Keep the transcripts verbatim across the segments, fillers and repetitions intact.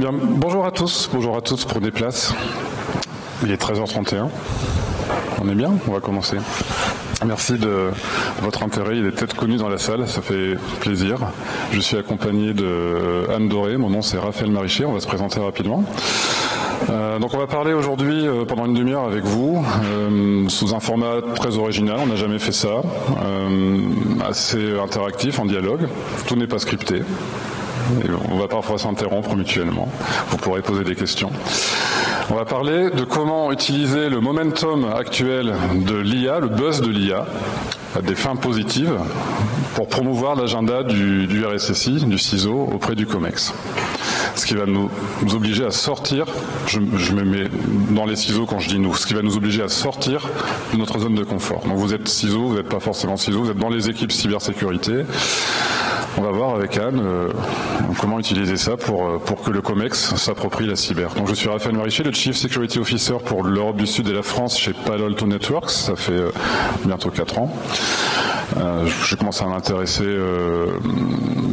Bien, bonjour à tous, bonjour à tous, prenez place. Il est treize heures trente et un. On est bien, on va commencer. Merci de votre intérêt, il est peut-être connu dans la salle, ça fait plaisir. Je suis accompagné de Anne Doré, mon nom c'est Raphaël Marichez, on va se présenter rapidement. Euh, donc on va parler aujourd'hui euh, pendant une demi-heure avec vous, euh, sous un format très original, on n'a jamais fait ça, euh, assez interactif, en dialogue, tout n'est pas scripté. Et on va parfois s'interrompre mutuellement, vous pourrez poser des questions. On va parler de comment utiliser le momentum actuel de l'I A, le buzz de l'I A, à des fins positives, pour promouvoir l'agenda du, du R S S I, du C I S O, auprès du COMEX. Ce qui va nous, nous obliger à sortir, je, je me mets dans les ciseaux quand je dis nous, ce qui va nous obliger à sortir de notre zone de confort. Donc vous êtes C I S O, vous n'êtes pas forcément C I S O, vous êtes dans les équipes cybersécurité. On va voir avec Anne euh, comment utiliser ça pour, pour que le COMEX s'approprie la cyber. Donc je suis Raphaël Marichez, le Chief Security Officer pour l'Europe du Sud et la France chez Palo Alto Networks, ça fait euh, bientôt quatre ans. Euh, je commence à m'intéresser euh,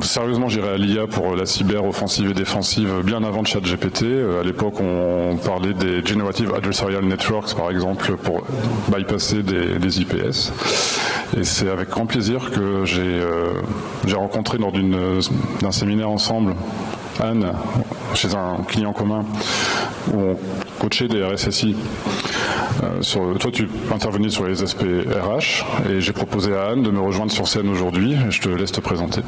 sérieusement, j'irai à l'I A pour la cyber offensive et défensive bien avant de ChatGPT. Euh, à l'époque, on, on parlait des Generative Adversarial Networks, par exemple, pour bypasser des, des I P S. Et c'est avec grand plaisir que j'ai euh, rencontré lors d'un séminaire ensemble Anne, chez un client commun, où on coachait des R S S I. Euh, sur, toi, tu intervenais sur les aspects R H et j'ai proposé à Anne de me rejoindre sur scène aujourd'hui. Je te laisse te présenter.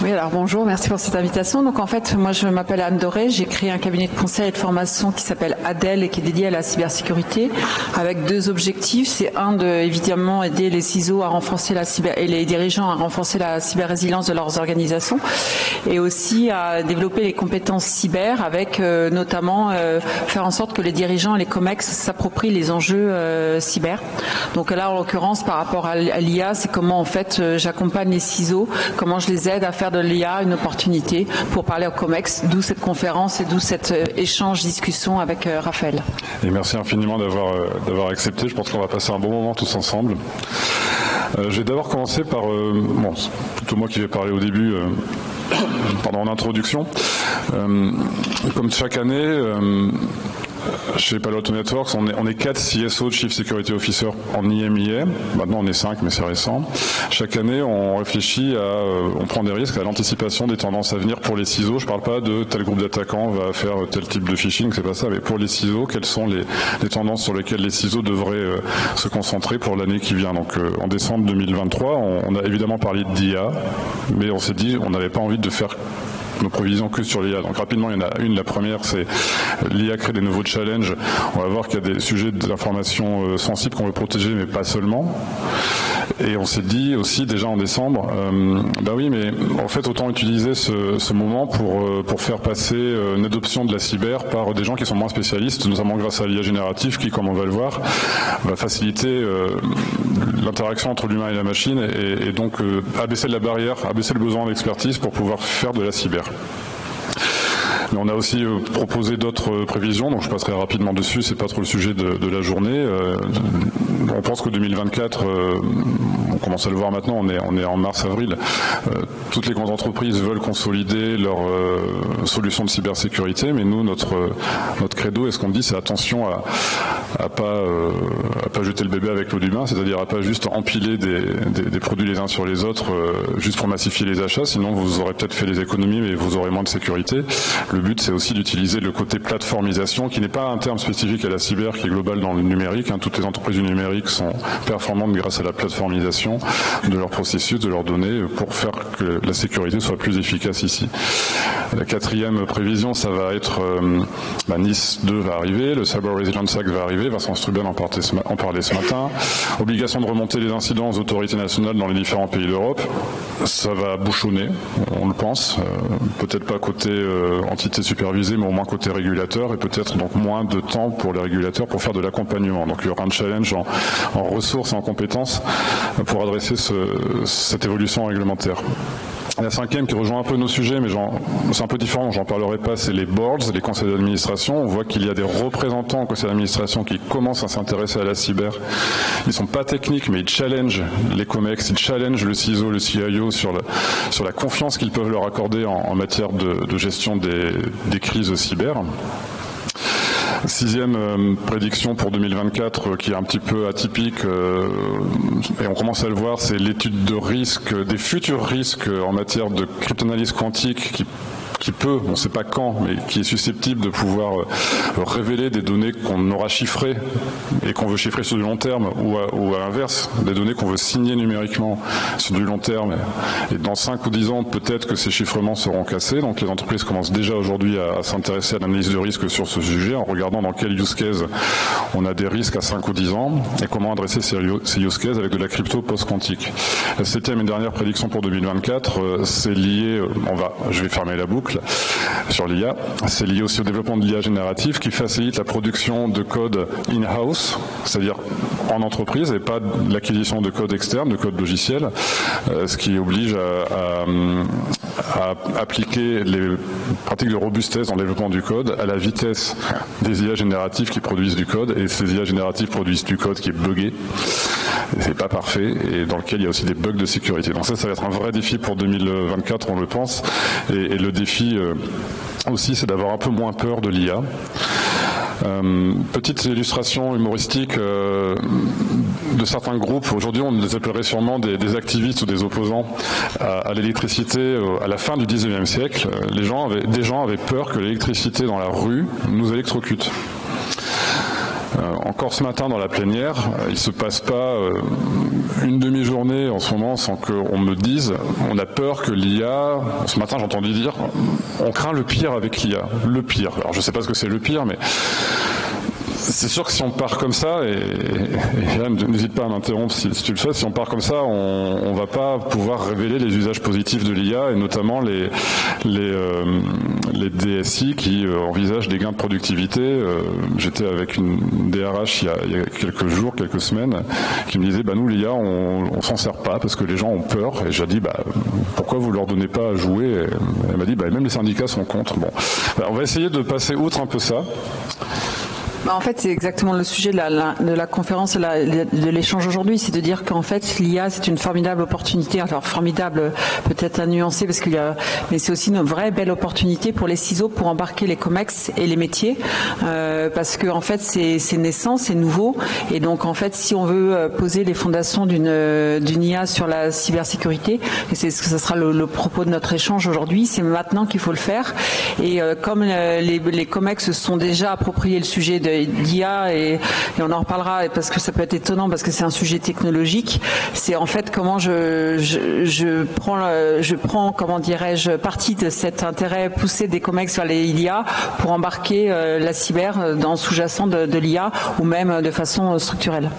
Oui, alors bonjour, merci pour cette invitation. Donc en fait, moi je m'appelle Anne Doré, j'ai créé un cabinet de conseil et de formation qui s'appelle A D E L et qui est dédié à la cybersécurité avec deux objectifs. C'est un de évidemment aider les C I S O à renforcer la cyber et les dirigeants à renforcer la cyber résilience de leurs organisations et aussi à développer les compétences cyber avec euh, notamment euh, faire en sorte que les dirigeants et les COMEX s'approprient les enjeux euh, cyber. Donc là en l'occurrence par rapport à l'I A, c'est comment en fait euh, j'accompagne les C I S O, comment je les aide à faire de l'I A une opportunité pour parler au COMEX, d'où cette conférence et d'où cet euh, échange, discussion avec euh, Raphaël. Et merci infiniment d'avoir euh, d'avoir accepté, je pense qu'on va passer un bon moment tous ensemble. Euh, je vais d'abord commencer par, euh, bon c'est plutôt moi qui vais parler au début, euh, pardon, en introduction. Euh, comme chaque année, euh, chez Palo Alto Networks, on est, on est quatre C S O, Chief Security Officer, en I M I A. Maintenant, on est cinq, mais c'est récent. Chaque année, on réfléchit à, euh, on prend des risques à l'anticipation des tendances à venir pour les C I S O. Je ne parle pas de tel groupe d'attaquants va faire tel type de phishing, c'est pas ça. Mais pour les C I S O, quelles sont les, les tendances sur lesquelles les C I S O devraient euh, se concentrer pour l'année qui vient? Donc, euh, en décembre deux mille vingt-trois, on, on a évidemment parlé d'I A, mais on s'est dit, on n'avait pas envie de faire nos prévisions que sur l'I A. Donc rapidement, il y en a une. La première, c'est l'I A crée des nouveaux challenges. On va voir qu'il y a des sujets d'informations sensibles qu'on veut protéger, mais pas seulement. Et on s'est dit aussi, déjà en décembre, euh, ben oui, mais en fait, autant utiliser ce, ce moment pour, pour faire passer une adoption de la cyber par des gens qui sont moins spécialistes, notamment grâce à l'I A générative qui, comme on va le voir, va faciliter euh, l'interaction entre l'humain et la machine et, et donc euh, abaisser la barrière, abaisser le besoin d'expertise pour pouvoir faire de la cyber. Mais on a aussi euh, proposé d'autres euh, prévisions, donc je passerai rapidement dessus, c'est pas trop le sujet de, de la journée. Euh, on pense que deux mille vingt-quatre, euh, on commence à le voir maintenant, on est, on est en mars-avril, euh, toutes les grandes entreprises veulent consolider leurs euh, solutions de cybersécurité, mais nous, notre, euh, notre credo, et ce qu'on dit, c'est attention à à pas, euh, à pas jeter le bébé avec l'eau du bain, c'est-à-dire à pas juste empiler des, des, des produits les uns sur les autres, euh, juste pour massifier les achats, sinon vous aurez peut-être fait des économies, mais vous aurez moins de sécurité. Le Le but, c'est aussi d'utiliser le côté plateformisation, qui n'est pas un terme spécifique à la cyber, qui est global dans le numérique. Toutes les entreprises du numérique sont performantes grâce à la plateformisation de leurs processus, de leurs données, pour faire que la sécurité soit plus efficace ici. La quatrième prévision, ça va être euh, bah, N I S deux va arriver, le Cyber Resilience Act va arriver, Vincent Strubel en parlait ce, ma en parlait ce matin. Obligation de remonter les incidents aux autorités nationales dans les différents pays d'Europe. Ça va bouchonner, on le pense. Euh, Peut-être pas côté euh, anti supervisé, mais au moins côté régulateur, et peut-être donc moins de temps pour les régulateurs pour faire de l'accompagnement. Donc il y aura un challenge en, en ressources et en compétences pour adresser ce, cette évolution réglementaire. La cinquième qui rejoint un peu nos sujets, mais c'est un peu différent, j'en parlerai pas, c'est les boards, les conseils d'administration. On voit qu'il y a des représentants au conseil d'administration qui commencent à s'intéresser à la cyber. Ils sont pas techniques, mais ils challengent les COMEX, ils challengent le C I S O, le C I O sur la, sur la confiance qu'ils peuvent leur accorder en, en matière de, de gestion des, des crises cyber. Sixième euh, prédiction pour deux mille vingt-quatre euh, qui est un petit peu atypique euh, et on commence à le voir, c'est l'étude de risque, euh, des futurs risques euh, en matière de cryptanalyse quantique qui, qui peut, on ne sait pas quand, mais qui est susceptible de pouvoir euh, révéler des données qu'on aura chiffrées et qu'on veut chiffrer sur du long terme ou à, ou à l'inverse, des données qu'on veut signer numériquement sur du long terme. Et dans cinq ou dix ans, peut-être que ces chiffrements seront cassés. Donc les entreprises commencent déjà aujourd'hui à, à s'intéresser à l'analyse de risque sur ce sujet en regardant dans quel use case on a des risques à cinq ou dix ans et comment adresser ces, ces use cases avec de la crypto post-quantique. La septième et dernière prédiction pour deux mille vingt-quatre, euh, c'est lié, on va, je vais fermer la boucle, sur l'I A, c'est lié aussi au développement de l'I A générative qui facilite la production de code in-house, c'est-à-dire en entreprise et pas l'acquisition de code externe, de code logiciel, ce qui oblige à, à, à appliquer les pratiques de robustesse dans le développement du code à la vitesse des I A génératives qui produisent du code, et ces I A génératives produisent du code qui est buggé, c'est pas parfait, et dans lequel il y a aussi des bugs de sécurité. Donc ça, ça va être un vrai défi pour deux mille vingt-quatre, on le pense, et, et le défi aussi, c'est d'avoir un peu moins peur de l'I A. Euh, petite illustration humoristique euh, de certains groupes. Aujourd'hui, on les appellerait sûrement des, des activistes ou des opposants à, à l'électricité. À la fin du dix-neuvième siècle, les gens avaient, des gens avaient peur que l'électricité dans la rue nous électrocute. Euh, encore ce matin dans la plénière, il ne se passe pas euh, une demi-journée en ce moment sans qu'on me dise on a peur que l'I A, ce matin j'entendais dire on craint le pire avec l'I A, le pire. Alors je ne sais pas ce que c'est le pire, mais c'est sûr que si on part comme ça, et, et, et n'hésite pas à m'interrompre si, si tu le fais, si on part comme ça, on ne va pas pouvoir révéler les usages positifs de l'I A, et notamment les, les, euh, les D S I qui euh, envisagent des gains de productivité. Euh, J'étais avec une D R H il y, a, il y a quelques jours, quelques semaines, qui me disait bah, « nous, l'I A, on ne s'en sert pas parce que les gens ont peur ». Et j'ai dit bah, « pourquoi vous ne leur donnez pas à jouer ?» et elle m'a dit bah, « même les syndicats sont contre ». Bon, alors, on va essayer de passer outre un peu ça. En fait, c'est exactement le sujet de la, de la conférence, de l'échange aujourd'hui, c'est de dire qu'en fait, l'I A, c'est une formidable opportunité, alors formidable peut-être à nuancer, parce qu'il y a, mais c'est aussi une vraie belle opportunité pour les C I S O, pour embarquer les COMEX et les métiers, euh, parce que en fait, c'est naissant, c'est nouveau, et donc en fait, si on veut poser les fondations d'une d'une I A sur la cybersécurité, et c'est ce que ça sera le, le propos de notre échange aujourd'hui, c'est maintenant qu'il faut le faire, et euh, comme euh, les, les COMEX se sont déjà appropriés le sujet de l'I A, et, et on en reparlera parce que ça peut être étonnant, parce que c'est un sujet technologique, c'est en fait comment je, je, je prends, le, je prends comment dirais-je, partie de cet intérêt poussé des COMEX sur les l'I A pour embarquer euh, la cyber dans sous-jacent de, de l'I A ou même de façon structurelle.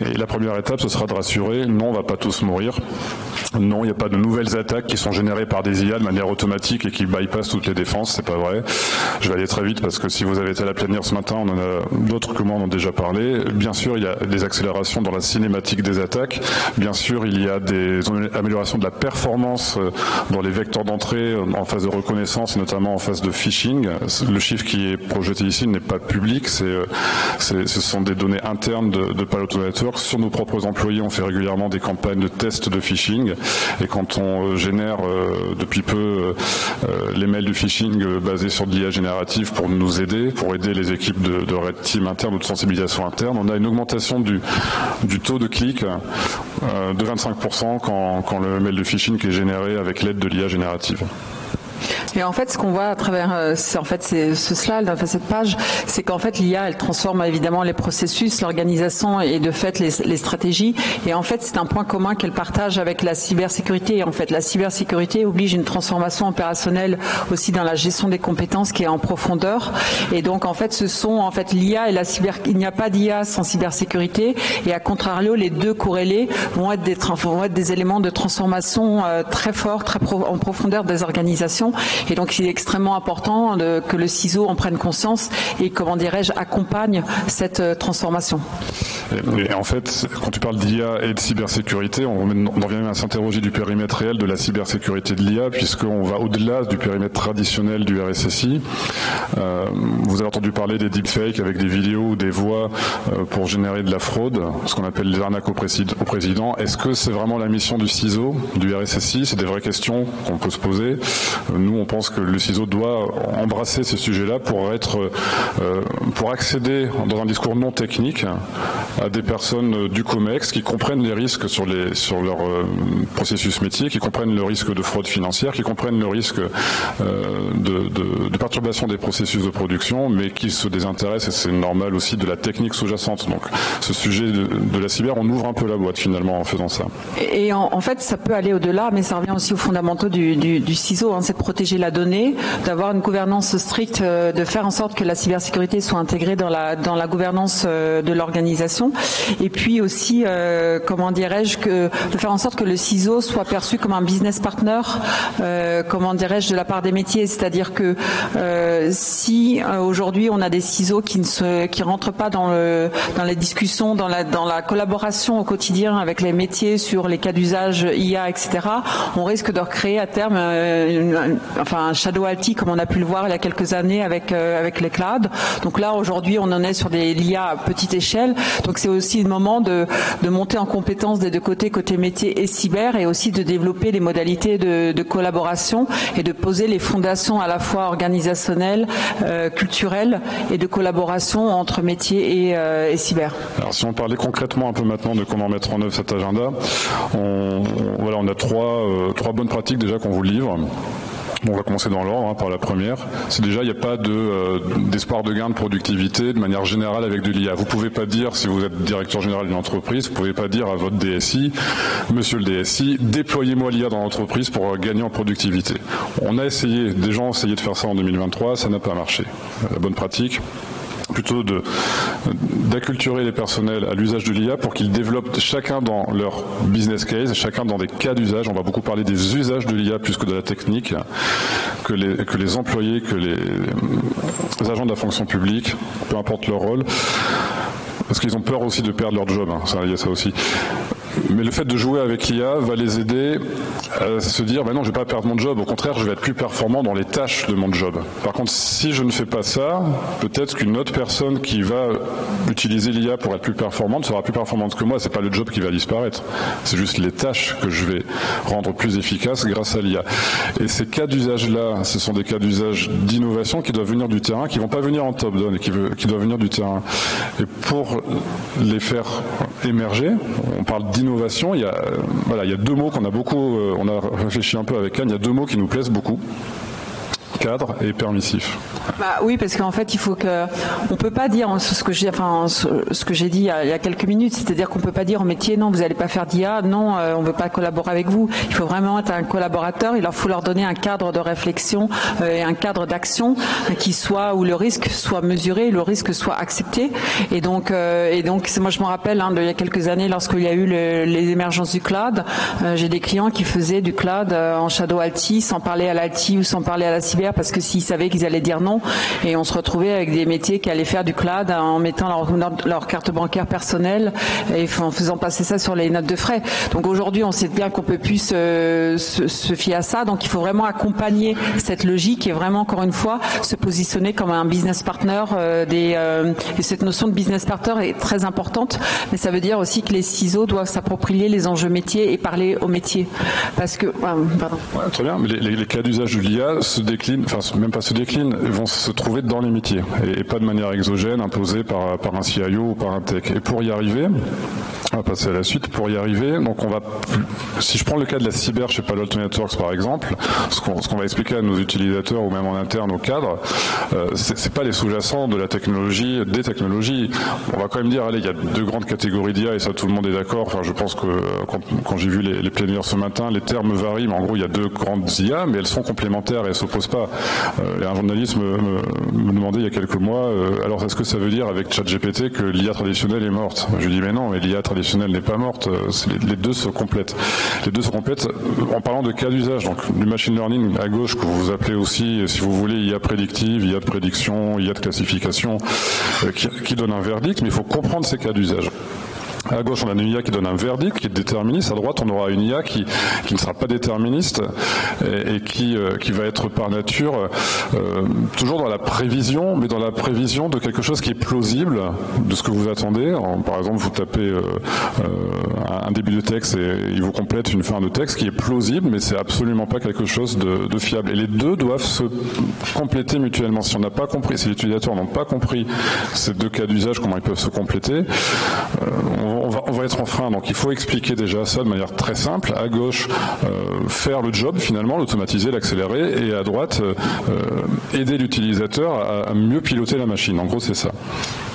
Et la première étape, ce sera de rassurer, non, on ne va pas tous mourir, non, il n'y a pas de nouvelles attaques qui sont générées par des I A de manière automatique et qui bypassent toutes les défenses, c'est pas vrai. Je vais aller très vite parce que si vous avez été à la plénière ce matin, on en a d'autres que moi en ont déjà parlé. Bien sûr, il y a des accélérations dans la cinématique des attaques. Bien sûr, il y a des améliorations de la performance dans les vecteurs d'entrée en phase de reconnaissance, et notamment en phase de phishing. Le chiffre qui est projeté ici n'est pas public. C'est, c'est, ce sont des données internes de, de Palo Alto Networks. Sur nos propres employés, on fait régulièrement des campagnes de tests de phishing. Et quand on génère depuis peu les mails de phishing basés sur de l'I A générative pour nous aider, pour aider les équipes de, de team interne ou de sensibilisation interne, on a une augmentation du, du taux de clic euh, de vingt-cinq pour cent quand, quand le mail de phishing est généré avec l'aide de l'I A générative. Et en fait, ce qu'on voit à travers en fait, c'est ce slide, enfin, cette page, c'est qu'en fait, l'I A, elle transforme évidemment les processus, l'organisation et de fait les, les stratégies. Et en fait, c'est un point commun qu'elle partage avec la cybersécurité. Et en fait, la cybersécurité oblige une transformation opérationnelle aussi dans la gestion des compétences qui est en profondeur. Et donc, en fait, ce sont en fait l'I A et la cyber. Il n'y a pas d'I A sans cybersécurité. Et à contrario, les deux corrélés vont être des, vont être des éléments de transformation euh, très forts, très pro, en profondeur des organisations. Et donc, il est extrêmement important de, que le C I S O en prenne conscience et, comment dirais-je, accompagne cette transformation. Et, et en fait, quand tu parles d'I A et de cybersécurité, on, on en vient même à s'interroger du périmètre réel de la cybersécurité de l'I A, puisqu'on va au-delà du périmètre traditionnel du R S S I. Euh, vous avez entendu parler des deepfakes avec des vidéos ou des voix euh, pour générer de la fraude, ce qu'on appelle les arnaques au président. Est-ce que c'est vraiment la mission du C I S O, du R S S I? C'est des vraies questions qu'on peut se poser. Nous, on pense que le C I S O doit embrasser ces sujets-là pour être, euh, pour accéder dans un discours non technique à des personnes du COMEX qui comprennent les risques sur, les, sur leur euh, processus métier, qui comprennent le risque de fraude financière, qui comprennent le risque euh, de, de, de perturbation des processus de production, mais qui se désintéressent, et c'est normal aussi, de la technique sous-jacente. Donc ce sujet de, de la cyber, on ouvre un peu la boîte finalement en faisant ça. Et en, en fait, ça peut aller au-delà, mais ça revient aussi aux fondamentaux du, du, du C I S O, hein, c'est de protéger la donnée, d'avoir une gouvernance stricte, euh, de faire en sorte que la cybersécurité soit intégrée dans la, dans la gouvernance euh, de l'organisation, et puis aussi, euh, comment dirais-je, que de faire en sorte que le C I S O soit perçu comme un business partner, euh, comment dirais-je, de la part des métiers, c'est-à-dire que euh, si euh, aujourd'hui on a des C I S O qui ne se, qui rentrent pas dans, le, dans les discussions, dans la, dans la collaboration au quotidien avec les métiers sur les cas d'usage I A, et cetera, on risque de recréer à terme euh, une, une, enfin, un shadow I T comme on a pu le voir il y a quelques années avec, euh, avec les clouds. Donc là, aujourd'hui, on en est sur des l'I A à petite échelle. Donc c'est aussi le moment de, de monter en compétence des deux côtés, côté métier et cyber, et aussi de développer les modalités de, de collaboration et de poser les fondations à la fois organisationnelles, euh, culturelles et de collaboration entre métier et, euh, et cyber. Alors si on parlait concrètement un peu maintenant de comment mettre en œuvre cet agenda, on, on, voilà, on a trois, euh, trois bonnes pratiques déjà qu'on vous livre. On va commencer dans l'ordre, hein, par la première. C'est déjà, il n'y a pas de, euh, d'espoir de gain de productivité de manière générale avec de l'I A. Vous ne pouvez pas dire, si vous êtes directeur général d'une entreprise, vous ne pouvez pas dire à votre D S I, monsieur le D S I, déployez-moi l'I A dans l'entreprise pour gagner en productivité. On a essayé, des gens ont essayé de faire ça en deux mille vingt-trois, ça n'a pas marché. La bonne pratique, plutôt de d'acculturer les personnels à l'usage de l'I A pour qu'ils développent chacun dans leur business case, chacun dans des cas d'usage. On va beaucoup parler des usages de l'I A plus que de la technique, que les, que les employés, que les, les agents de la fonction publique, peu importe leur rôle, parce qu'ils ont peur aussi de perdre leur job, hein, ça, il y a ça aussi. Mais le fait de jouer avec l'I A va les aider à se dire bah « non, je ne vais pas perdre mon job, au contraire, je vais être plus performant dans les tâches de mon job ». Par contre, si je ne fais pas ça, peut-être qu'une autre personne qui va utiliser l'I A pour être plus performante sera plus performante que moi. Ce n'est pas le job qui va disparaître, c'est juste les tâches que je vais rendre plus efficaces grâce à l'I A. Et ces cas d'usage-là, ce sont des cas d'usage d'innovation qui doivent venir du terrain, qui ne vont pas venir en top-down, qui doivent venir du terrain. Et pour les faire émerger, on parle d'innovation. Innovation, il y a, voilà, il y a deux mots qu'on a beaucoup, euh, on a réfléchi un peu avec Anne, il y a deux mots qui nous plaisent beaucoup. Cadre et permissif. Bah oui, parce qu'en fait, il faut que, on peut pas dire ce que j'ai, enfin ce que j'ai dit il y, a, il y a quelques minutes, c'est-à-dire qu'on peut pas dire au métier non, vous n'allez pas faire d'I A, non, euh, on veut pas collaborer avec vous. Il faut vraiment être un collaborateur. Il leur faut leur donner un cadre de réflexion euh, et un cadre d'action euh, qui soit où le risque soit mesuré, le risque soit accepté. Et donc, euh, et donc, moi je me rappelle hein, de, il y a quelques années, lorsqu'il y a eu le, les émergences du cloud, euh, j'ai des clients qui faisaient du cloud euh, en shadow I T, sans parler à l'I T ou sans parler à la cyber, parce que s'ils savaient qu'ils allaient dire non, et on se retrouvait avec des métiers qui allaient faire du cloud en mettant leur, leur carte bancaire personnelle et en faisant passer ça sur les notes de frais. Donc aujourd'hui, on sait bien qu'on ne peut plus se, se, se fier à ça, donc il faut vraiment accompagner cette logique et vraiment, encore une fois, se positionner comme un business partner. Euh, des, euh, et cette notion de business partner est très importante, mais ça veut dire aussi que les C I S O doivent s'approprier les enjeux métiers et parler aux métiers. Parce que, euh, pardon. Ouais, très bien, mais les, les, les cas d'usage de l'I A se déclinent, enfin même pas se déclinent, vont se trouver dans les métiers et pas de manière exogène imposée par, par un C I O ou par un tech. Et pour y arriver, on va passer à la suite, pour y arriver, donc on va, si je prends le cas de la cyber chez Palo Alto Networks par exemple, ce qu'on qu'on va expliquer à nos utilisateurs ou même en interne aux cadres, euh, c'est pas les sous-jacents de la technologie, des technologies. On va quand même dire, allez, il y a deux grandes catégories d'I A et ça tout le monde est d'accord, enfin je pense que quand, quand j'ai vu les, les plénières ce matin, les termes varient, mais en gros il y a deux grandes I A, mais elles sont complémentaires et elles s'opposent pas. Euh, un journaliste me, me, me demandait il y a quelques mois, euh, alors est-ce que ça veut dire avec ChatGPT que l'I A traditionnelle est morte? Je lui dis mais non, mais l'I A traditionnelle n'est pas morte, euh, les, les deux se complètent. Les deux se complètent en parlant de cas d'usage, donc du machine learning à gauche que vous appelez aussi, si vous voulez, I A prédictive, I A de prédiction, I A de classification, euh, qui, qui donne un verdict, mais il faut comprendre ces cas d'usage. À gauche, on a une I A qui donne un verdict, qui est déterministe. À droite, on aura une I A qui, qui ne sera pas déterministe et, et qui, euh, qui va être par nature euh, toujours dans la prévision, mais dans la prévision de quelque chose qui est plausible, de ce que vous attendez. En, par exemple, vous tapez euh, euh, un début de texte et il vous complète une fin de texte qui est plausible, mais c'est absolument pas quelque chose de, de fiable. Et les deux doivent se compléter mutuellement. Si on n'a pas compris, si les utilisateurs n'ont pas compris ces deux cas d'usage, comment ils peuvent se compléter, euh, on On va, on va être en frein, donc il faut expliquer déjà ça de manière très simple. À gauche, euh, faire le job finalement, l'automatiser, l'accélérer, et à droite, euh, aider l'utilisateur à, à mieux piloter la machine. En gros, c'est ça.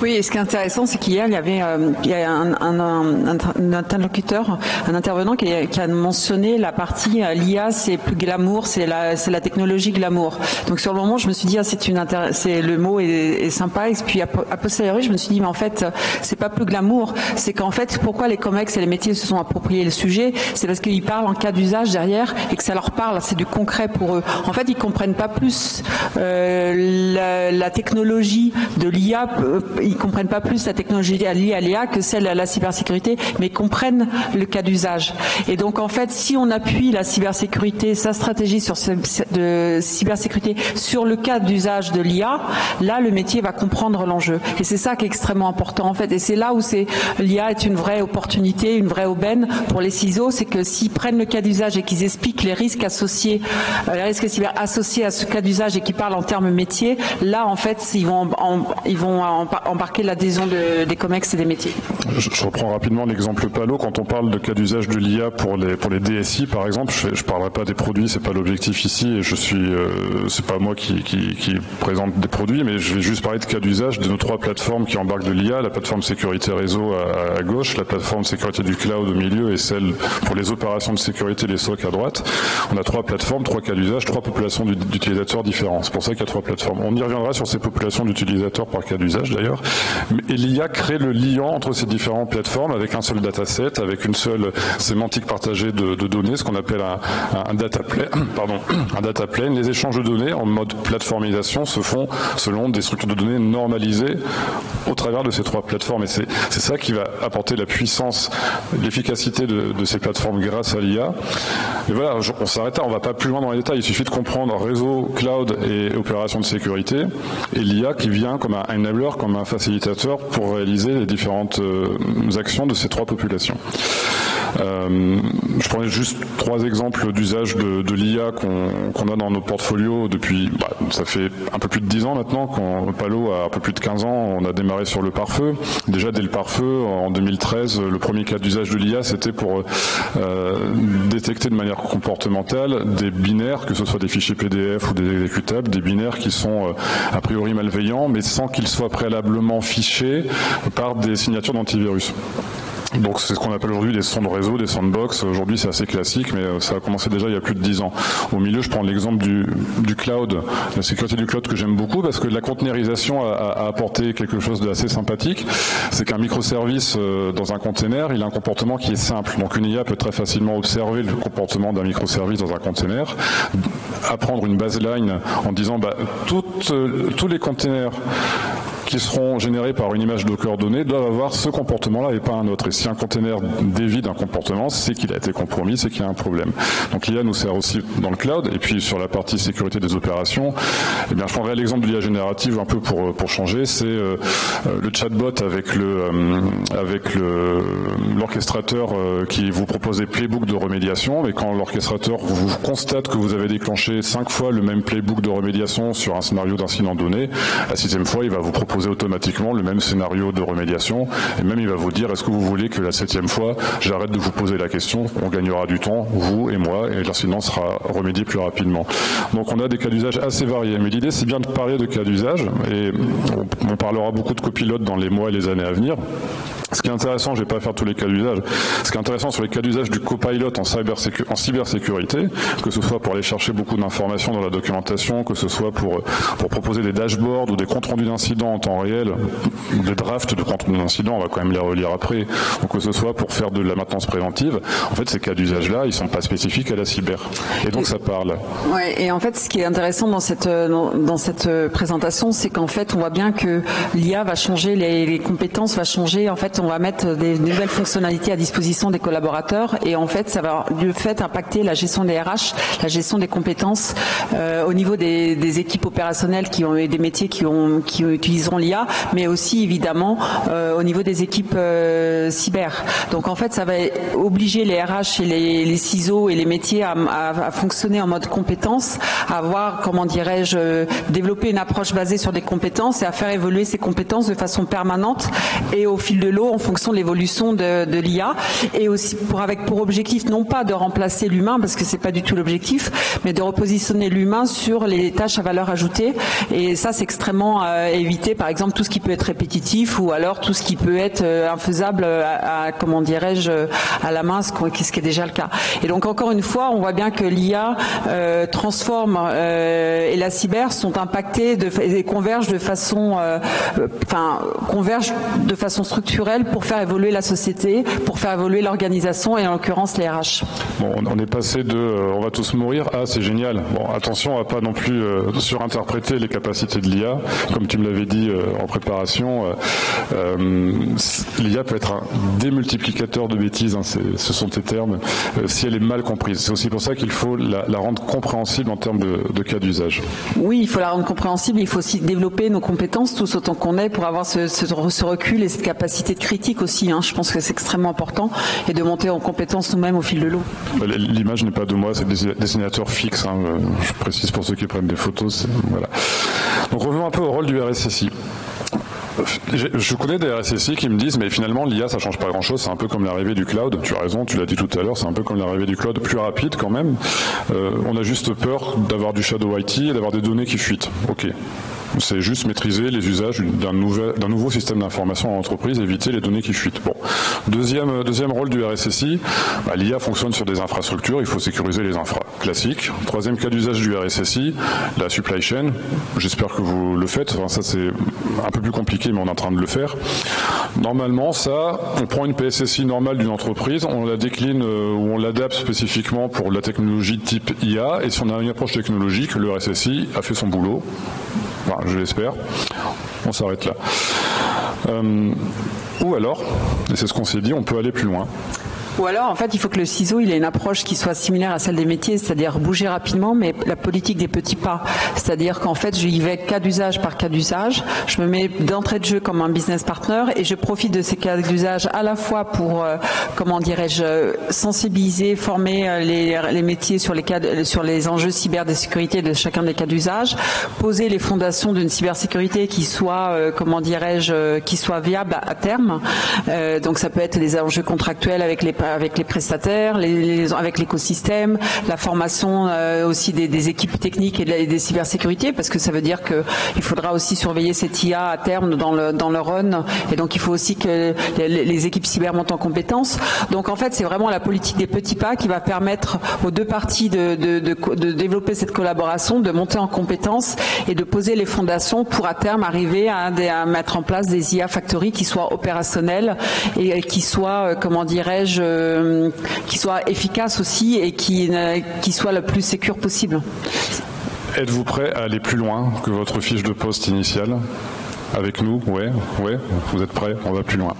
Oui, et ce qui est intéressant, c'est qu'il y a, il y avait, euh, il y a un, un, un, un interlocuteur, un intervenant qui a, qui a mentionné la partie euh, l'I A, c'est plus glamour, c'est la, c'est la technologie glamour. Donc sur le moment, je me suis dit, ah, c'est une inter... c'est le mot est, est sympa, et puis à, à posteriori, je me suis dit, mais en fait, c'est pas plus glamour, c'est qu'en En fait, pourquoi les COMEX et les métiers se sont appropriés le sujet, c'est parce qu'ils parlent en cas d'usage derrière et que ça leur parle, c'est du concret pour eux. En fait, ils comprennent pas plus euh, la, la technologie de l'I A, euh, ils comprennent pas plus la technologie liée à l'I A que celle à la cybersécurité, mais ils comprennent le cas d'usage. Et donc, en fait, si on appuie la cybersécurité, sa stratégie sur de cybersécurité sur le cas d'usage de l'I A, là, le métier va comprendre l'enjeu. Et c'est ça qui est extrêmement important, en fait. Et c'est là où c'est l'I A est une vraie opportunité, une vraie aubaine pour les CISO, c'est que s'ils prennent le cas d'usage et qu'ils expliquent les risques associés, les risques cyber associés à ce cas d'usage et qu'ils parlent en termes métiers, là en fait ils vont, en, ils vont embarquer l'adhésion de, des COMEX et des métiers. Je, je reprends rapidement l'exemple Palo. Quand on parle de cas d'usage de l'I A pour les, pour les D S I par exemple, je ne parlerai pas des produits, c'est pas l'objectif ici et je suis, euh, c'est pas moi qui, qui, qui présente des produits, mais je vais juste parler de cas d'usage de nos trois plateformes qui embarquent de l'I A, la plateforme sécurité réseau à, à gauche, la plateforme sécurité du cloud au milieu et celle pour les opérations de sécurité, les S O C à droite. On a trois plateformes, trois cas d'usage, trois populations d'utilisateurs différents. C'est pour ça qu'il y a trois plateformes. On y reviendra sur ces populations d'utilisateurs par cas d'usage d'ailleurs. Et l'I A crée le lien entre ces différentes plateformes avec un seul dataset, avec une seule sémantique partagée de, de données, ce qu'on appelle un, un, un, data plane, pardon, un data plane. Les échanges de données en mode plateformisation se font selon des structures de données normalisées au travers de ces trois plateformes. Et c'est ça qui va apporter la puissance, l'efficacité de, de ces plateformes grâce à l'I A. Et voilà, on s'arrête là, on ne va pas plus loin dans les détails. Il suffit de comprendre réseau, cloud et opérations de sécurité et l'I A qui vient comme un enabler, comme un facilitateur pour réaliser les différentes euh, actions de ces trois populations. Euh, je prenais juste trois exemples d'usage de, de l'I A qu'on qu'on a dans nos portfolios depuis, bah, ça fait un peu plus de dix ans maintenant, quand Palo a un peu plus de quinze ans, on a démarré sur le pare-feu. Déjà dès le pare-feu, en deux mille treize, le premier cas d'usage de l'I A, c'était pour euh, détecter de manière comportementale des binaires, que ce soit des fichiers P D F ou des exécutables, des binaires qui sont euh, a priori malveillants, mais sans qu'ils soient préalablement fichés par des signatures d'antivirus. Donc c'est ce qu'on appelle aujourd'hui des sons de réseau, des sandbox. Aujourd'hui c'est assez classique, mais ça a commencé déjà il y a plus de dix ans. Au milieu, je prends l'exemple du, du cloud, la sécurité du cloud que j'aime beaucoup parce que la conteneurisation a, a apporté quelque chose d'assez sympathique. C'est qu'un microservice dans un container, il a un comportement qui est simple. Donc une I A peut très facilement observer le comportement d'un microservice dans un container, apprendre une baseline en disant bah, toutes, tous les containers qui seront générés par une image Docker donnée doivent avoir ce comportement-là et pas un autre. Et si un container dévie d'un comportement, c'est qu'il a été compromis, c'est qu'il y a un problème. Donc l'I A nous sert aussi dans le cloud. Et puis sur la partie sécurité des opérations, eh bien, je prendrai l'exemple de l'I A générative un peu pour, pour changer. C'est euh, le chatbot avec le euh, avec le l'orchestrateur euh, qui vous propose des playbooks de remédiation. Mais quand l'orchestrateur vous constate que vous avez déclenché cinq fois le même playbook de remédiation sur un scénario d'incident donné, la sixième fois, il va vous proposer automatiquement le même scénario de remédiation et même il va vous dire est-ce que vous voulez que la septième fois j'arrête de vous poser la question, on gagnera du temps, vous et moi, et l'incident sera remédié plus rapidement. Donc on a des cas d'usage assez variés, mais l'idée c'est bien de parler de cas d'usage et on, on parlera beaucoup de copilotes dans les mois et les années à venir. Ce qui est intéressant, je ne vais pas faire tous les cas d'usage, ce qui est intéressant sur les cas d'usage du copilot en, cybersécu en cybersécurité, que ce soit pour aller chercher beaucoup d'informations dans la documentation, que ce soit pour, pour proposer des dashboards ou des comptes rendus d'incidents en temps réel, ou des drafts de comptes rendus d'incidents, on va quand même les relire après, ou que ce soit pour faire de la maintenance préventive, en fait ces cas d'usage-là, ils ne sont pas spécifiques à la cyber. Et donc et, ça parle. Ouais, et en fait ce qui est intéressant dans cette, dans, dans cette présentation, c'est qu'en fait on voit bien que l'I A va changer, les, les compétences va changer, en fait on on va mettre des nouvelles fonctionnalités à disposition des collaborateurs et en fait ça va du fait impacter la gestion des R H, la gestion des compétences euh, au niveau des, des équipes opérationnelles qui ont et des métiers qui ont qui utiliseront l'I A, mais aussi évidemment euh, au niveau des équipes euh, cyber. Donc en fait ça va obliger les R H et les, les C I S O et les métiers à, à, à fonctionner en mode compétences, à avoir, comment dirais-je, développer une approche basée sur des compétences et à faire évoluer ces compétences de façon permanente et au fil de l'eau en fonction de l'évolution de, de l'I A, et aussi pour avec pour objectif non pas de remplacer l'humain parce que c'est pas du tout l'objectif, mais de repositionner l'humain sur les tâches à valeur ajoutée, et ça c'est extrêmement euh, éviter par exemple tout ce qui peut être répétitif ou alors tout ce qui peut être euh, infaisable à, à comment dirais-je à la main, ce qui, ce qui est déjà le cas. Et donc encore une fois on voit bien que l'I A euh, transforme euh, et la cyber sont impactés de, et convergent de façon euh, enfin convergent de façon structurelle pour faire évoluer la société, pour faire évoluer l'organisation et en l'occurrence les R H. Bon, on est passé de euh, on va tous mourir à c'est génial. Bon, attention à pas non plus euh, surinterpréter les capacités de l'I A. Comme tu me l'avais dit euh, en préparation, euh, euh, l'I A peut être un démultiplicateur de bêtises, hein, ce sont tes termes, euh, si elle est mal comprise. C'est aussi pour ça qu'il faut la, la rendre compréhensible en termes de, de cas d'usage. Oui, il faut la rendre compréhensible, il faut aussi développer nos compétences tous autant qu'on est pour avoir ce, ce, ce recul et cette capacité de critique aussi, hein. Je pense que c'est extrêmement important, et de monter en compétences nous-mêmes au fil de l'eau. L'image n'est pas de moi, c'est des dessinateurs fixes, hein, je précise pour ceux qui prennent des photos. Voilà. Donc revenons un peu au rôle du R S S I. Je connais des R S S I qui me disent mais finalement l'I A ça change pas grand chose, c'est un peu comme l'arrivée du cloud. Tu as raison, tu l'as dit tout à l'heure, c'est un peu comme l'arrivée du cloud, plus rapide quand même. Euh, on a juste peur d'avoir du shadow I T et d'avoir des données qui fuitent. Ok. C'est juste maîtriser les usages d'un nouveau système d'information en entreprise, éviter les données qui fuitent. Bon. Deuxième, deuxième rôle du R S S I, bah, l'I A fonctionne sur des infrastructures, il faut sécuriser les infras classiques. Troisième cas d'usage du R S S I, la supply chain, j'espère que vous le faites, enfin, ça c'est un peu plus compliqué mais on est en train de le faire. Normalement ça, on prend une P S S I normale d'une entreprise, on la décline euh, ou on l'adapte spécifiquement pour la technologie type I A, et si on a une approche technologique, le R S S I a fait son boulot. Enfin, je l'espère. On s'arrête là. Euh, ou alors, et c'est ce qu'on s'est dit, on peut aller plus loin. Ou alors, en fait, il faut que le C I S O, il ait une approche qui soit similaire à celle des métiers, c'est-à-dire bouger rapidement, mais la politique des petits pas. C'est-à-dire qu'en fait, j'y vais cas d'usage par cas d'usage, je me mets d'entrée de jeu comme un business partner et je profite de ces cas d'usage à la fois pour, euh, comment dirais-je, sensibiliser, former les, les métiers sur les, cas de, sur les enjeux cyber de sécurité de chacun des cas d'usage, poser les fondations d'une cybersécurité qui soit, euh, comment dirais-je, qui soit viable à terme. Euh, donc ça peut être des enjeux contractuels avec les avec les prestataires, les, les, avec l'écosystème, la formation euh, aussi des, des équipes techniques et, de la, et des cybersécurités, parce que ça veut dire qu'il faudra aussi surveiller cette I A à terme dans le, dans le run, et donc il faut aussi que les, les équipes cyber montent en compétences. Donc en fait c'est vraiment la politique des petits pas qui va permettre aux deux parties de, de, de, de développer cette collaboration, de monter en compétences et de poser les fondations pour à terme arriver à, à mettre en place des I A factories qui soient opérationnelles et qui soient, comment dirais-je, qui soit efficace aussi et qui, qui soit le plus sécure possible. Êtes-vous prêt à aller plus loin que votre fiche de poste initiale ? Avec nous, ouais, ouais, vous êtes prêts, on va plus loin.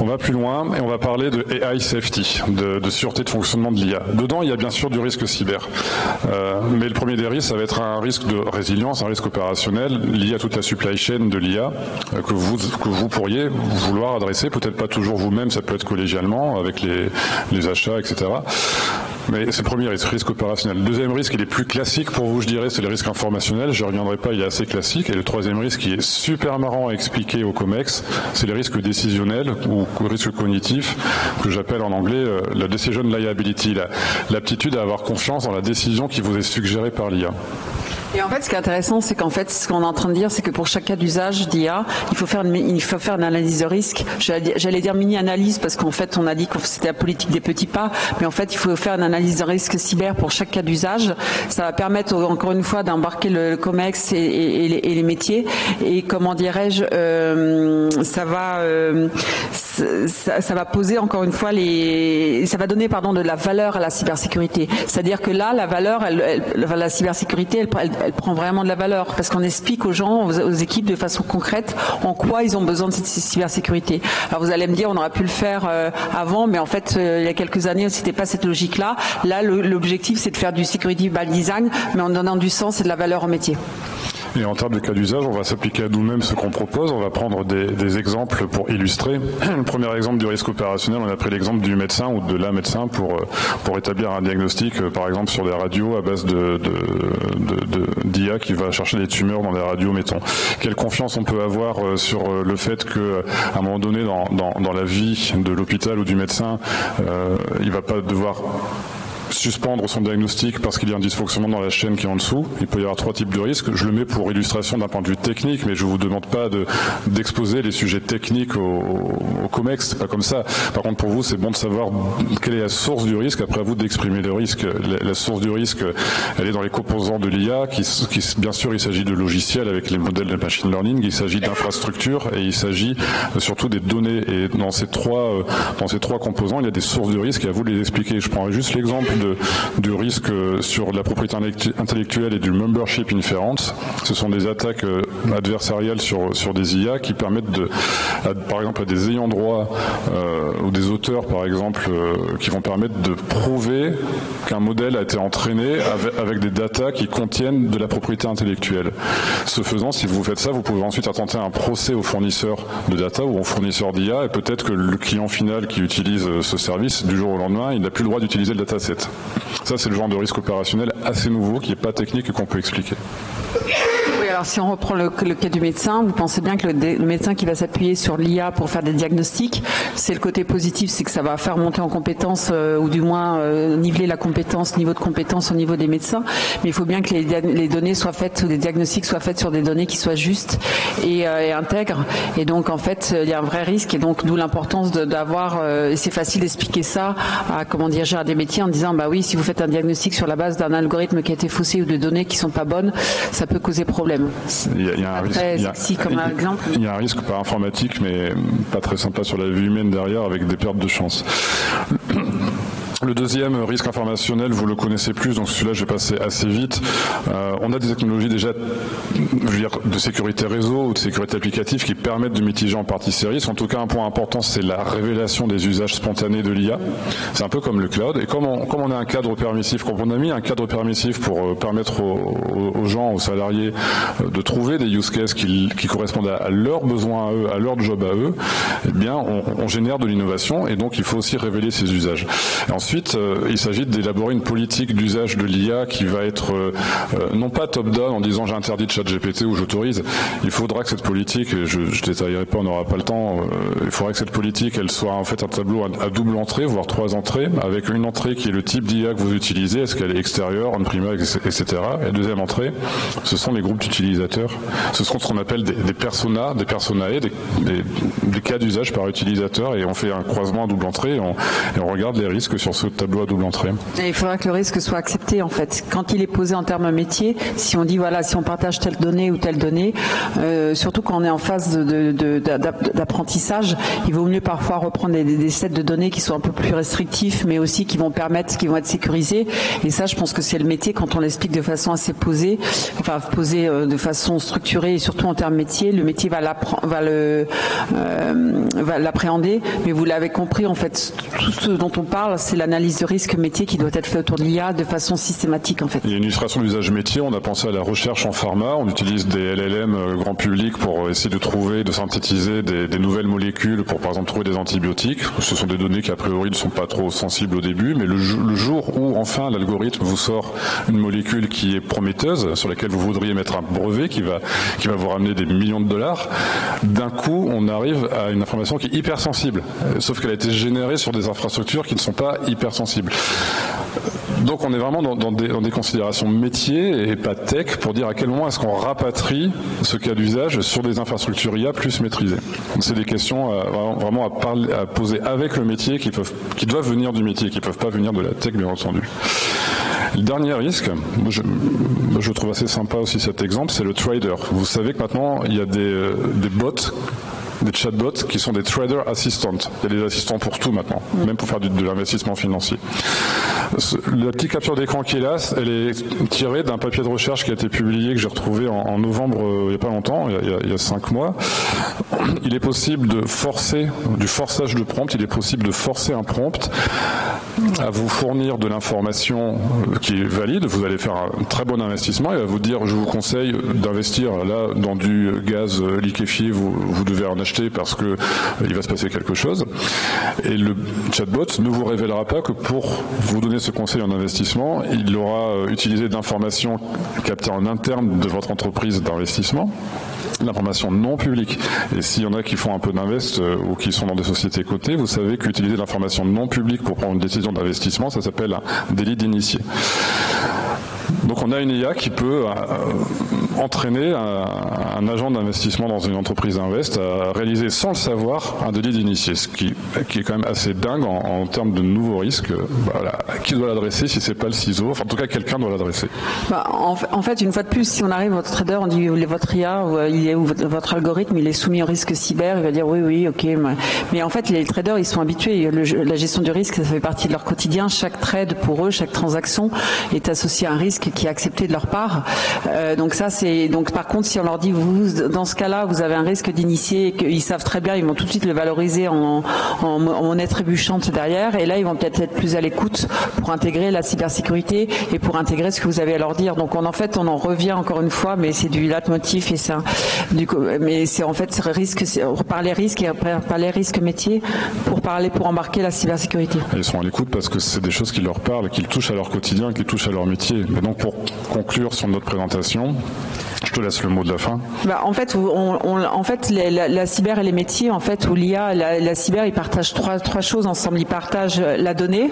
On va plus loin et on va parler de A I safety, de, de sûreté de fonctionnement de l'I A. Dedans, il y a bien sûr du risque cyber. Euh, mais le premier des risques, ça va être un risque de résilience, un risque opérationnel lié à toute la supply chain de l'I A euh, que, vous, que vous pourriez vouloir adresser, peut-être pas toujours vous-même, ça peut être collégialement avec les, les achats, et cetera. Mais c'est le premier risque, risque opérationnel. Le deuxième risque, il est plus classique pour vous, je dirais, c'est le risque informationnel. Je ne reviendrai pas, il est assez classique. Et le troisième risque, qui est super marrant à expliquer au COMEX, c'est les risques décisionnels ou risques cognitifs, que j'appelle en anglais euh, la decision liability, l'aptitude à avoir confiance dans la décision qui vous est suggérée par l'I A. Et en fait, ce qui est intéressant, c'est qu'en fait, ce qu'on est en train de dire, c'est que pour chaque cas d'usage d'I A, il faut faire une, il faut faire une analyse de risque. J'allais dire mini-analyse parce qu'en fait, on a dit que c'était la politique des petits pas, mais en fait, il faut faire une analyse de risque cyber pour chaque cas d'usage. Ça va permettre, encore une fois, d'embarquer le, le COMEX et, et, et, les, et les métiers. Et comment dirais-je, euh, ça va, euh, ça, ça va poser encore une fois les, ça va donner, pardon, de la valeur à la cybersécurité. C'est-à-dire que là, la valeur, elle, elle, la cybersécurité, elle, elle elle prend vraiment de la valeur parce qu'on explique aux gens, aux, aux équipes de façon concrète en quoi ils ont besoin de cette cybersécurité. Alors vous allez me dire, on aurait pu le faire euh, avant, mais en fait euh, il y a quelques années c'était pas cette logique là. Là l'objectif c'est de faire du security by design, mais en donnant du sens et de la valeur au métier. Et en termes de cas d'usage, on va s'appliquer à nous-mêmes ce qu'on propose. On va prendre des, des exemples pour illustrer. Le premier exemple du risque opérationnel, on a pris l'exemple du médecin ou de la médecin pour, pour établir un diagnostic, par exemple sur des radios à base de, de, de, d'I A qui va chercher des tumeurs dans des radios, mettons. Quelle confiance on peut avoir sur le fait qu'à un moment donné, dans, dans, dans la vie de l'hôpital ou du médecin, euh, il ne va pas devoir suspendre son diagnostic parce qu'il y a un dysfonctionnement dans la chaîne qui est en dessous. Il peut y avoir trois types de risques. Je le mets pour illustration d'un point de vue technique, mais je ne vous demande pas de, d'exposer les sujets techniques au, au COMEX, c'est pas comme ça. Par contre, pour vous, c'est bon de savoir quelle est la source du risque. Après, à vous d'exprimer le risque. La, la source du risque, elle est dans les composants de l'I A, qui, qui, bien sûr, il s'agit de logiciels avec les modèles de machine learning, il s'agit d'infrastructures et il s'agit surtout des données. Et dans ces trois, dans ces trois composants, il y a des sources de risque et à vous de les expliquer. Je prends juste l'exemple De, du risque sur la propriété intellectuelle et du membership inference. Ce sont des attaques adversariales sur, sur des I A qui permettent de, à, par exemple à des ayants droit euh, ou des auteurs par exemple euh, qui vont permettre de prouver qu'un modèle a été entraîné avec, avec des datas qui contiennent de la propriété intellectuelle. Ce faisant, si vous faites ça, vous pouvez ensuite attenter un procès au fournisseur de data ou au fournisseur d'I A et peut-être que le client final qui utilise ce service, du jour au lendemain, il n'a plus le droit d'utiliser le dataset. Ça, c'est le genre de risque opérationnel assez nouveau, qui n'est pas technique et qu'on peut expliquer. Oui, alors si on reprend le, le cas du médecin, vous pensez bien que le, le médecin qui va s'appuyer sur l'I A pour faire des diagnostics, c'est le côté positif, c'est que ça va faire monter en compétence, euh, ou du moins euh, niveler la compétence, niveau de compétence au niveau des médecins, mais il faut bien que les, les données soient faites, ou les diagnostics soient faits sur des données qui soient justes et, euh, et intègres, et donc en fait il y a un vrai risque, et donc d'où l'importance d'avoir, euh, c'est facile d'expliquer ça à, comment dire, à des métiers en disant bah oui, si vous faites un diagnostic sur la base d'un algorithme qui a été faussé ou de données qui ne sont pas bonnes, ça peut causer problème. Il y a un risque pas informatique, mais pas très sympa sur la vie humaine derrière, avec des pertes de chance. Le deuxième risque informationnel, vous le connaissez plus, donc celui-là, je vais passer assez vite. Euh, on a des technologies déjà, je veux dire, de sécurité réseau ou de sécurité applicative qui permettent de mitiger en partie ces risques. En tout cas, un point important, c'est la révélation des usages spontanés de l'I A. C'est un peu comme le cloud. Et comme on, comme on a un cadre permissif, comme on a mis un cadre permissif pour permettre aux, aux gens, aux salariés, de trouver des use cases qui, qui correspondent à leurs besoins à eux, à leur job à eux, eh bien, on, on génère de l'innovation et donc il faut aussi révéler ces usages. Et ensuite, Ensuite, il s'agit d'élaborer une politique d'usage de l'I A qui va être euh, non pas top-down en disant j'interdis ChatGPT ou j'autorise. Il faudra que cette politique, et je ne détaillerai pas, on n'aura pas le temps, euh, il faudra que cette politique elle soit en fait un tableau à, à double entrée, voire trois entrées, avec une entrée qui est le type d'I A que vous utilisez, est-ce qu'elle est extérieure, on-premise, et cetera. Et deuxième entrée, ce sont les groupes d'utilisateurs. Ce sont ce qu'on appelle des, des personas, des personae, des, des, des cas d'usage par utilisateur, et on fait un croisement à double entrée et on, et on regarde les risques sur ce tableau à double entrée. Et il faudra que le risque soit accepté en fait. Quand il est posé en termes métier, si on dit voilà, si on partage telle donnée ou telle donnée, euh, surtout quand on est en phase de, de, de, d'apprentissage, il vaut mieux parfois reprendre des, des sets de données qui sont un peu plus restrictifs, mais aussi qui vont permettre, qui vont être sécurisés. Et ça, je pense que c'est le métier, quand on l'explique de façon assez posée, enfin posée de façon structurée et surtout en termes métier, le métier va, va, le, euh, va l'appréhender. Mais vous l'avez compris, en fait, tout ce dont on parle, c'est la analyse de risque métier qui doit être faite autour de l'I A de façon systématique en fait. Il y a une illustration d'usage métier, on a pensé à la recherche en pharma, on utilise des L L M grand public pour essayer de trouver, de synthétiser des, des nouvelles molécules pour par exemple trouver des antibiotiques. Ce sont des données qui a priori ne sont pas trop sensibles au début, mais le, le jour où enfin l'algorithme vous sort une molécule qui est prometteuse, sur laquelle vous voudriez mettre un brevet qui va, qui va vous ramener des millions de dollars, d'un coup on arrive à une information qui est hyper sensible, sauf qu'elle a été générée sur des infrastructures qui ne sont pas hyper sensible. Donc on est vraiment dans, dans, des, dans des considérations métiers et pas tech pour dire à quel moment est-ce qu'on rapatrie ce cas d'usage sur des infrastructures I A plus maîtrisées. Donc c'est des questions à, vraiment à, parler, à poser avec le métier qui, peuvent, qui doivent venir du métier, qui ne peuvent pas venir de la tech bien entendu. Le dernier risque, je, je trouve assez sympa aussi cet exemple, c'est le trader. Vous savez que maintenant il y a des, des bots, des chatbots qui sont des trader assistants. Il y a des assistants pour tout maintenant, même pour faire du, de l'investissement financier. la petite capture d'écran qui est là, elle est tirée d'un papier de recherche qui a été publié, que j'ai retrouvé en, en novembre euh, il n'y a pas longtemps, il y a, il y a cinq mois. Il est possible de forcer, du forçage de prompt, il est possible de forcer un prompt à vous fournir de l'information qui est valide. Vous allez faire un très bon investissement, il va vous dire je vous conseille d'investir là dans du gaz liquéfié, vous, vous devez en acheter parce que il va se passer quelque chose. Et le chatbot ne vous révélera pas que pour vous donner ce conseil en investissement, il aura utilisé d'informations captées en interne de votre entreprise d'investissement, l'information non publique. Et s'il y en a qui font un peu d'invest euh, ou qui sont dans des sociétés cotées, vous savez qu'utiliser l'information non publique pour prendre une décision d'investissement, ça s'appelle un délit d'initié. Donc on a une I A qui peut euh, entraîner un, un agent d'investissement dans une entreprise d'invest à réaliser sans le savoir un délit d'initié, ce qui, qui est quand même assez dingue en, en termes de nouveaux risques. Bah, voilà. Qui doit l'adresser si c'est pas le C I S O? Enfin, en tout cas, quelqu'un doit l'adresser. Bah, en, en fait, une fois de plus, si on arrive, votre trader, on dit votre I A ou, il est, ou votre algorithme, il est soumis au risque cyber, il va dire oui, oui, ok. Mais, mais en fait, les traders, ils sont habitués. Le, la gestion du risque, ça fait partie de leur quotidien. Chaque trade, pour eux, chaque transaction est associée à un risque qui est accepté de leur part. Euh, donc ça, c'est donc par contre, si on leur dit vous, dans ce cas-là, vous avez un risque d'initié, et qu'ils savent très bien, ils vont tout de suite le valoriser en, en, en monnaie trébuchante derrière. Et là, ils vont peut-être être plus à l'écoute pour intégrer la cybersécurité et pour intégrer ce que vous avez à leur dire. Donc on, en fait, on en revient encore une fois, mais c'est du leitmotiv et c'est du coup, mais c'est en fait risque, par les risques et par les risques métiers pour parler, pour embarquer la cybersécurité. Ils sont à l'écoute parce que c'est des choses qui leur parlent, qui touchent à leur quotidien, qui touchent à leur métier. Et donc pour conclure sur notre présentation, je te laisse le mot de la fin. Bah, en fait, on, on, en fait les, la, la cyber et les métiers, en fait, où l'I A, la, la cyber, ils partagent trois, trois choses ensemble. Ils partagent la donnée.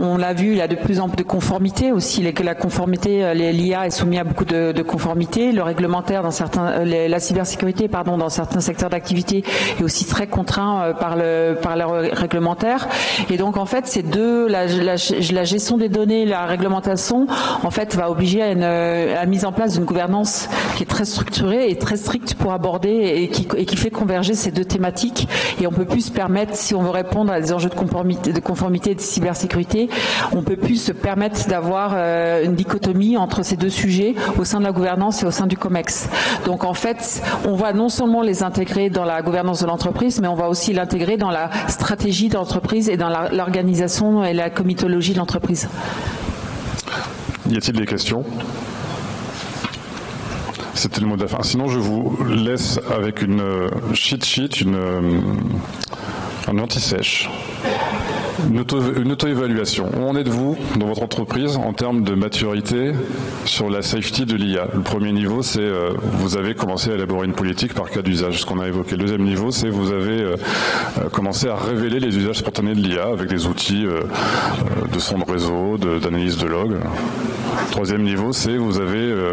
On l'a vu, il y a de plus en plus de conformité aussi. Les, que la conformité, l'I A est soumise à beaucoup de, de conformité. Le réglementaire dans certains, les, la cybersécurité, pardon, dans certains secteurs d'activité est aussi très contraint par le, par le réglementaire. Et donc, en fait, ces deux, la, la, la gestion des données, la réglementation, en fait, va obliger à une, à la mise en place d'une gouvernance qui est très structurée et très stricte pour aborder et qui, et qui fait converger ces deux thématiques. Et on peut plus se permettre, si on veut répondre à des enjeux de conformité, de conformité et de cybersécurité, on peut plus se permettre d'avoir euh, une dichotomie entre ces deux sujets au sein de la gouvernance et au sein du COMEX. Donc en fait, on va non seulement les intégrer dans la gouvernance de l'entreprise, mais on va aussi l'intégrer dans la stratégie de l'entreprise et dans l'organisation et la comitologie de l'entreprise. Y a-t-il des questions ? C'était le mot de la fin. Sinon, je vous laisse avec une cheat sheet, une, un anti-sèche, une auto-évaluation. Où en êtes-vous dans votre entreprise en termes de maturité sur la safety de l'I A? Le premier niveau, c'est euh, vous avez commencé à élaborer une politique par cas d'usage, ce qu'on a évoqué. Le deuxième niveau, c'est vous avez euh, commencé à révéler les usages spontanés de l'I A avec des outils euh, de sonde réseau, d'analyse de, de log. Troisième niveau, c'est vous avez euh,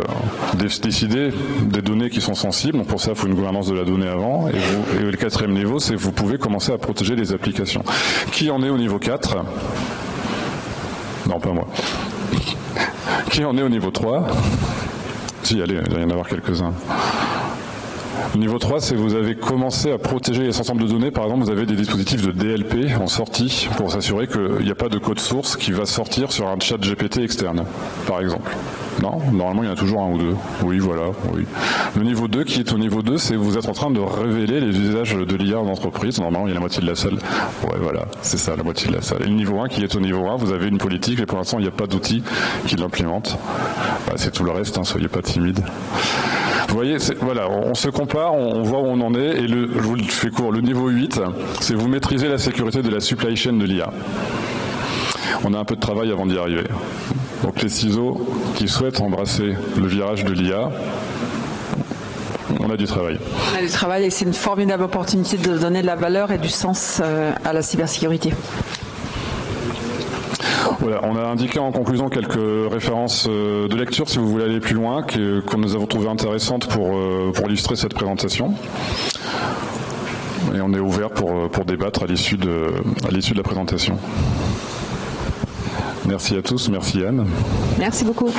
décidé des données qui sont sensibles. Donc pour ça, il faut une gouvernance de la donnée avant. Et, vous, et le quatrième niveau, c'est vous pouvez commencer à protéger les applications. Qui en est au niveau quatre? Non, pas moi. Qui en est au niveau trois? Si, allez, il va y en avoir quelques-uns. Le niveau trois, c'est vous avez commencé à protéger les ensembles de données. Par exemple, vous avez des dispositifs de D L P en sortie pour s'assurer qu'il n'y a pas de code source qui va sortir sur un chat G P T externe, par exemple. Non, normalement, il y en a toujours un ou deux. Oui, voilà, oui. Le niveau deux, qui est au niveau deux, c'est vous êtes en train de révéler les usages de l'I A en entreprise. Normalement, il y a la moitié de la salle. Ouais, voilà, c'est ça, la moitié de la salle. Et le niveau un, qui est au niveau un, vous avez une politique, et pour l'instant, il n'y a pas d'outil qui l'implémente. Bah, c'est tout le reste, hein, soyez pas timide. Vous voyez, voilà, on se compare, on voit où on en est, et le, je vous le fais court, le niveau huit, c'est vous maîtrisez la sécurité de la supply chain de l'I A. On a un peu de travail avant d'y arriver. Donc les C I S O qui souhaitent embrasser le virage de l'I A, on a du travail. On a du travail et c'est une formidable opportunité de donner de la valeur et du sens à la cybersécurité. Voilà, on a indiqué en conclusion quelques références de lecture si vous voulez aller plus loin, que, que nous avons trouvé intéressantes pour, pour illustrer cette présentation. Et on est ouvert pour, pour débattre à l'issue de, à l'issue de la présentation. Merci à tous, merci Anne. Merci beaucoup.